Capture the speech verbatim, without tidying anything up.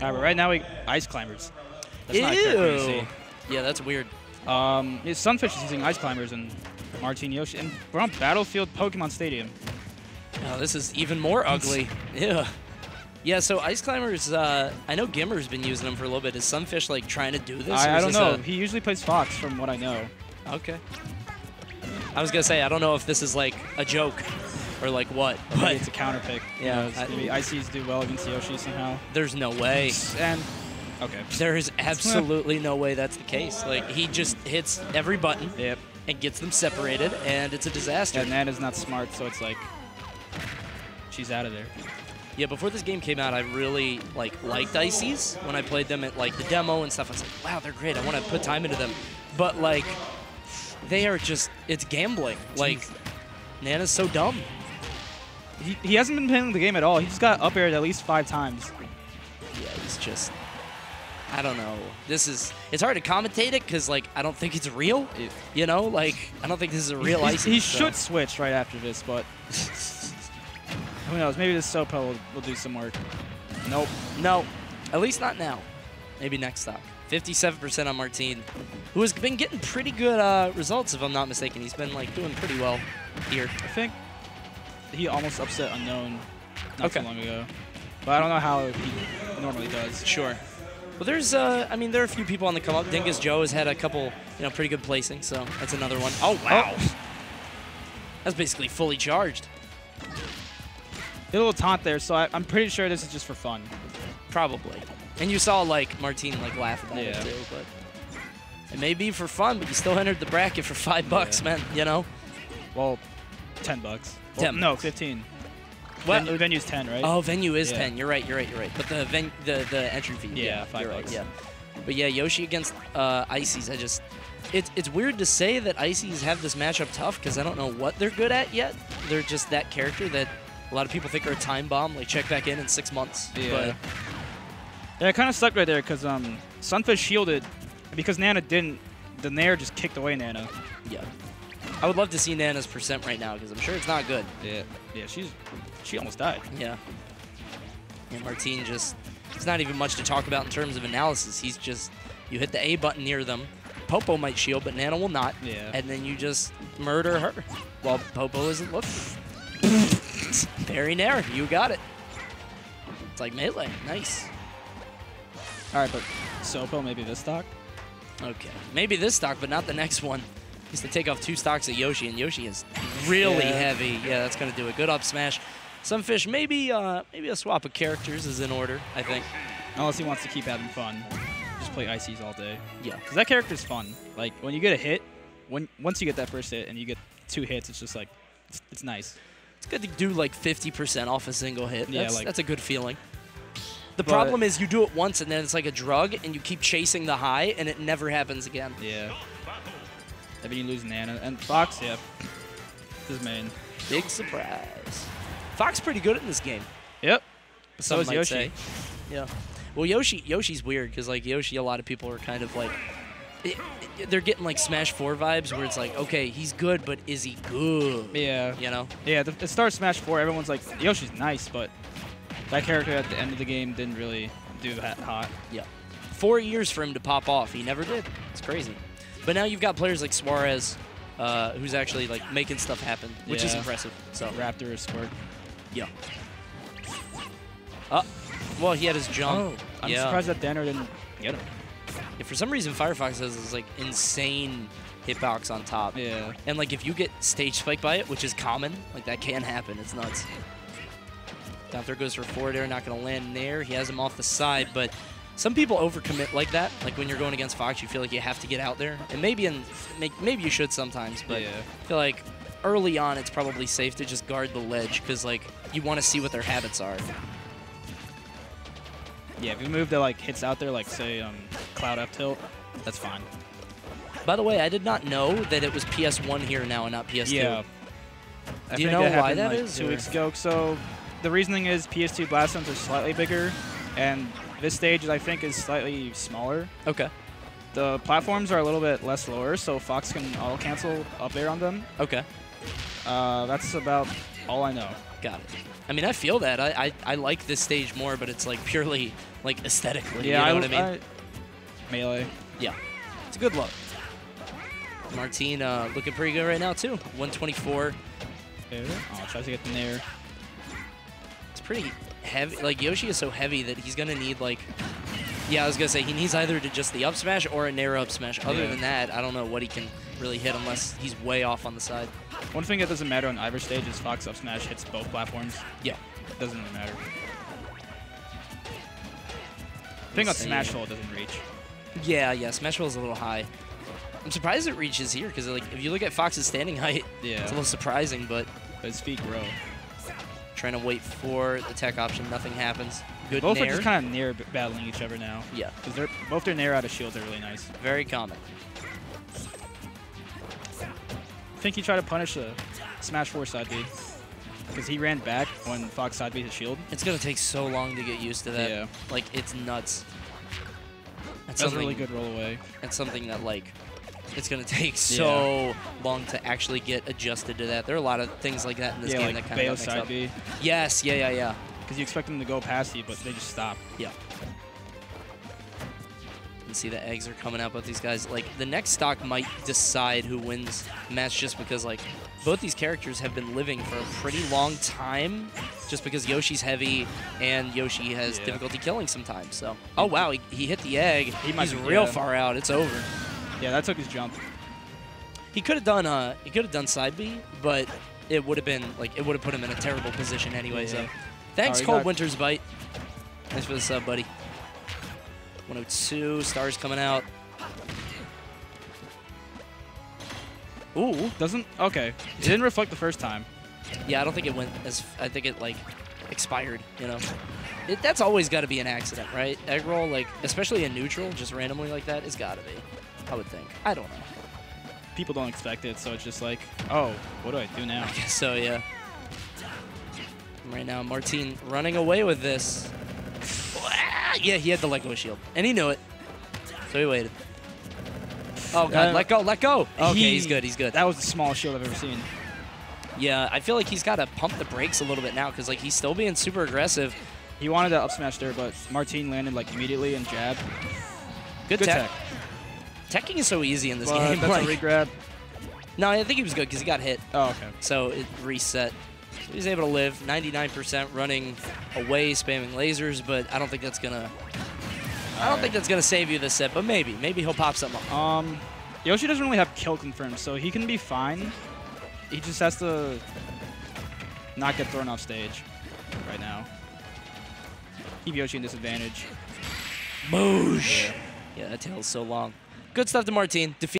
All right, right now we Ice Climbers. That's not good to see. Yeah, that's weird. Um, yeah, Sunfish is using Ice Climbers and Marteen Yoshi, and we're on Battlefield Pokemon Stadium. Oh, this is even more ugly. Yeah. Yeah, so Ice Climbers, uh, I know Gimmer's been using them for a little bit. Is Sunfish, like, trying to do this? I, I don't know. A... He usually plays Fox, from what I know. Okay. I was going to say, I don't know if this is, like, a joke or, like, what. But maybe it's a counter pick. Yeah. You know, I, I Cs do well against Yoshi somehow. There's no way. And okay. There is absolutely no way that's the case. Like, he just hits every button yep. and gets them separated, and it's a disaster. And Nana's not smart, so it's like she's out of there. Yeah, before this game came out, I really like liked I Cs when I played them at like the demo and stuff. I was like, wow, they're great. I want to put time into them. But like, they are just, it's gambling. Jeez. Like, Nana's so dumb. He, he hasn't been playing the game at all. He just got up aired at least five times. Yeah, he's just, I don't know. This is, it's hard to commentate it because like, I don't think it's real. It, you know, like, I don't think this is a real I C. He so. should switch right after this, but. Who knows? Maybe this Sopo will, will do some work. Nope. No. At least not now. Maybe next stop. fifty-seven percent on Marteen, who has been getting pretty good uh, results, if I'm not mistaken. He's been like doing pretty well here. I think he almost upset Unknown not okay. so long ago. But I don't know how he normally does. Sure. Well, there's, uh, I mean, there are a few people on the come-up. Dingus Joe has had a couple, you know, pretty good placings, so that's another one. Oh, wow. Oh. That's basically fully charged. A little taunt there, so I, I'm pretty sure this is just for fun. Probably. And you saw, like, Marteen, like, laugh about yeah. it, too. But it may be for fun, but you still entered the bracket for five yeah. bucks, man, you know? Well, ten bucks. Well, ten no, bucks. fifteen. Well, Ven venue's ten, right? Oh, venue is yeah. ten. You're right, you're right, you're right. But the ven the, the entry fee. Yeah, yeah five bucks. Right, yeah. But, yeah, Yoshi against uh, Ices, I just... It's, it's weird to say that Ices have this matchup tough because I don't know what they're good at yet. They're just that character that... A lot of people think are a time bomb, like check back in in six months. Yeah, but yeah, it kind of sucked right there because um, Sunfish shielded, and because Nana didn't, the Nair just kicked away Nana. Yeah, I would love to see Nana's percent right now because I'm sure it's not good. Yeah, yeah, she's she almost died. Yeah, and Marteen just, it's not even much to talk about in terms of analysis. He's just, you hit the A button near them. Popo might shield, but Nana will not. Yeah, and then you just murder her while Popo isn't looking. Very narrow. You got it. It's like melee. Nice. All right, but Sopo maybe this stock? Okay. Maybe this stock, but not the next one. He's to take off two stocks at Yoshi, and Yoshi is really yeah. heavy. Yeah, that's going to do it. Good up smash. Sunfish, maybe uh, maybe a swap of characters is in order, I think. Unless he wants to keep having fun. Just play I Cs all day. Yeah. Because that character's fun. Like, when you get a hit, when once you get that first hit and you get two hits, it's just like, it's, it's nice. It's good to do like fifty percent off a single hit. Yeah, that's, like, that's a good feeling. The problem is you do it once and then it's like a drug and you keep chasing the high and it never happens again. Yeah. I mean, you lose Nana. And Fox, yeah. His main. Big surprise. Fox pretty good in this game. Yep. So is Yoshi. Say. Yeah. Well, Yoshi, Yoshi's weird because like Yoshi, a lot of people are kind of like... It, it, they're getting like Smash four vibes where it's like, okay, he's good, but is he good? Yeah. You know? Yeah, the, the start of Smash four, everyone's like, Yoshi's nice, but that character at the end of the game didn't really do that hot. Yeah. Four years for him to pop off. He never did. It's crazy. But now you've got players like Suarez, uh, who's actually like making stuff happen, which yeah. is impressive. So Raptor is Squirt. Yeah. Uh, well, he had his jump. Oh, I'm yeah. surprised that Danner didn't get him. Yeah, for some reason, Firefox has this like insane hitbox on top. Yeah. And like if you get stage spiked by it, which is common, like that can happen. It's nuts. Down throw goes for forward air, not gonna land there. He has him off the side, but some people overcommit like that. Like when you're going against Fox, you feel like you have to get out there, and maybe in maybe you should sometimes, but yeah. I feel like early on it's probably safe to just guard the ledge because like you want to see what their habits are. Yeah, if you move to like hits out there, like say um, Cloud up tilt, that's fine. By the way, I did not know that it was P S one here now and not P S two. Yeah. I Do you know that why happened, that like, is? Two or? weeks ago. So the reasoning is P S two blast zones are slightly bigger, and this stage I think is slightly smaller. Okay. The platforms are a little bit less lower, so Fox can all cancel up air on them. Okay. Uh, that's about all I know. Got it. I mean, I feel that. I, I, I like this stage more, but it's like purely like aesthetically. Yeah, you know I, what I mean? I, melee. Yeah. It's a good look. Marteen uh, looking pretty good right now, too. one twenty-four. There. Oh, tries to get in there. It's pretty heavy. Like, Yoshi is so heavy that he's going to need, like... Yeah, I was going to say, he needs either to just the up smash or a narrow up smash. Other yeah. than that, I don't know what he can really hit unless he's way off on the side. One thing that doesn't matter on either stage is Fox up smash hits both platforms. Yeah. It doesn't really matter. I think on Smashville it doesn't reach. Yeah, yeah, Smashville is a little high. I'm surprised it reaches here because, like, if you look at Fox's standing height, yeah. it's a little surprising, but... But his feet grow. Trying to wait for the tech option. Nothing happens. Good both nair. Are just kind of near battling each other now. Yeah. Because they're both their nair out of shields are really nice. Very common. I think he tried to punish the Smash four side B because he ran back when Fox side B his shield. It's going to take so long to get used to that. Yeah. Like, it's nuts. That's, That's a really good roll away. That's something that, like, it's going to take so yeah. long to actually get adjusted to that. There are a lot of things like that in this yeah, game like that kind Bayo of side up. B. Yes, yeah, yeah, yeah. Because you expect them to go past you, but they just stop. Yeah. And see the eggs are coming out, but these guys, like, the next stock might decide who wins the match just because, like, both these characters have been living for a pretty long time just because Yoshi's heavy and Yoshi has yeah. difficulty killing sometimes. So, oh, wow, he, he hit the egg. He might He's be, real yeah. far out. It's over. Yeah, that took his jump. He could have done uh, he could have done side B, but it would have been, like, it would have put him in a terrible position anyway. Yeah. So, thanks, oh, Cold Winter's Bite. Thanks for the sub, buddy. one oh two, stars coming out. Ooh. Doesn't, okay. It didn't reflect the first time. Yeah, I don't think it went as, I think it, like, expired, you know. It, that's always got to be an accident, right? Egg roll, like, especially in neutral, just randomly like that, it's got to be, I would think. I don't know. People don't expect it, so it's just like, oh, what do I do now? I guess so, yeah. Right now, Marteen running away with this. Yeah, he had the let go shield, and he knew it, so he waited. Oh, God, uh, let go, let go. Okay, he, he's good, he's good. That was the smallest shield I've ever seen. Yeah, I feel like he's got to pump the brakes a little bit now because, like, he's still being super aggressive. He wanted to up smash there, but Marteen landed, like, immediately and jabbed. Good, good tech. tech. Teching is so easy in this but game. That's like, a re-grab. No, I think he was good because he got hit. Oh, okay. So it reset. He was able to live, ninety-nine percent running away, spamming lasers, but I don't think that's gonna. I don't right. think that's gonna save you this set, but maybe, maybe he'll pop something up. Um, Yoshi doesn't really have kill confirmed, so he can be fine. He just has to not get thrown off stage right now. Keep Yoshi in disadvantage. Boosh! Yeah, yeah that tail's so long. Good stuff to Marteen. Defeat